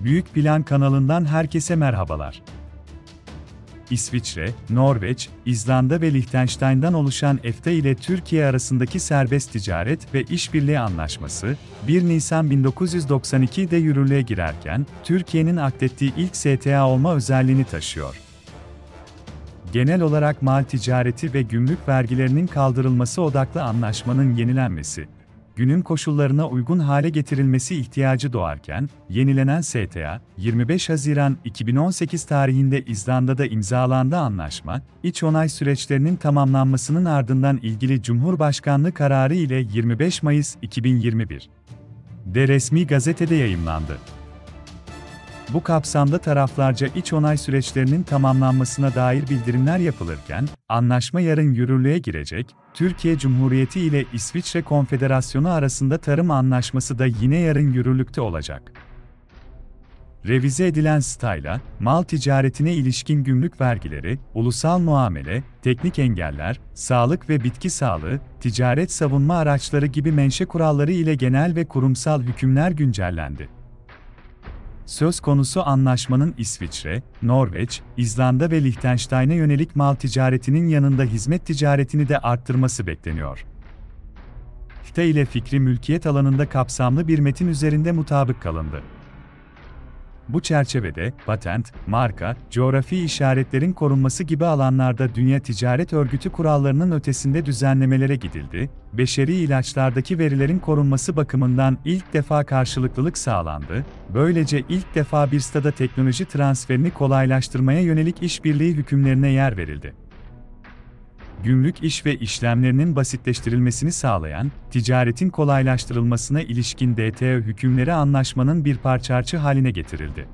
Büyük Plan kanalından herkese merhabalar. İsviçre, Norveç, İzlanda ve Liechtenstein'dan oluşan EFTA ile Türkiye arasındaki serbest ticaret ve işbirliği anlaşması, 1 Nisan 1992'de yürürlüğe girerken, Türkiye'nin akdettiği ilk STA olma özelliğini taşıyor. Genel olarak mal ticareti ve gümrük vergilerinin kaldırılması odaklı anlaşmanın yenilenmesi, günün koşullarına uygun hale getirilmesi ihtiyacı doğarken, yenilenen STA, 25 Haziran 2018 tarihinde İzlanda'da imzalandı. Anlaşma, iç onay süreçlerinin tamamlanmasının ardından ilgili Cumhurbaşkanlığı kararı ile 25 Mayıs 2021'de resmi gazetede yayımlandı. Bu kapsamda taraflarca iç onay süreçlerinin tamamlanmasına dair bildirimler yapılırken, anlaşma yarın yürürlüğe girecek. Türkiye Cumhuriyeti ile İsviçre Konfederasyonu arasında tarım anlaşması da yine yarın yürürlükte olacak. Revize edilen STA'yla, mal ticaretine ilişkin gümrük vergileri, ulusal muamele, teknik engeller, sağlık ve bitki sağlığı, ticaret savunma araçları gibi menşe kuralları ile genel ve kurumsal hükümler güncellendi. Söz konusu anlaşmanın İsviçre, Norveç, İzlanda ve Liechtenstein'e yönelik mal ticaretinin yanında hizmet ticaretini de arttırması bekleniyor. EFTA ile fikri mülkiyet alanında kapsamlı bir metin üzerinde mutabık kalındı. Bu çerçevede, patent, marka, coğrafi işaretlerin korunması gibi alanlarda Dünya Ticaret Örgütü kurallarının ötesinde düzenlemelere gidildi, beşeri ilaçlardaki verilerin korunması bakımından ilk defa karşılıklılık sağlandı, böylece ilk defa bir stada teknoloji transferini kolaylaştırmaya yönelik işbirliği hükümlerine yer verildi. Gümrük iş ve işlemlerinin basitleştirilmesini sağlayan, ticaretin kolaylaştırılmasına ilişkin DTÖ hükümleri anlaşmanın bir parçası haline getirildi.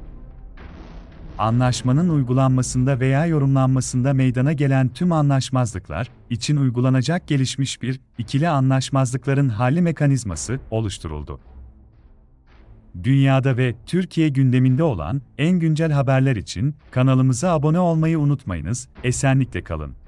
Anlaşmanın uygulanmasında veya yorumlanmasında meydana gelen tüm anlaşmazlıklar için uygulanacak gelişmiş bir ikili anlaşmazlıkların halli mekanizması oluşturuldu. Dünyada ve Türkiye gündeminde olan en güncel haberler için kanalımıza abone olmayı unutmayınız, esenlikle kalın.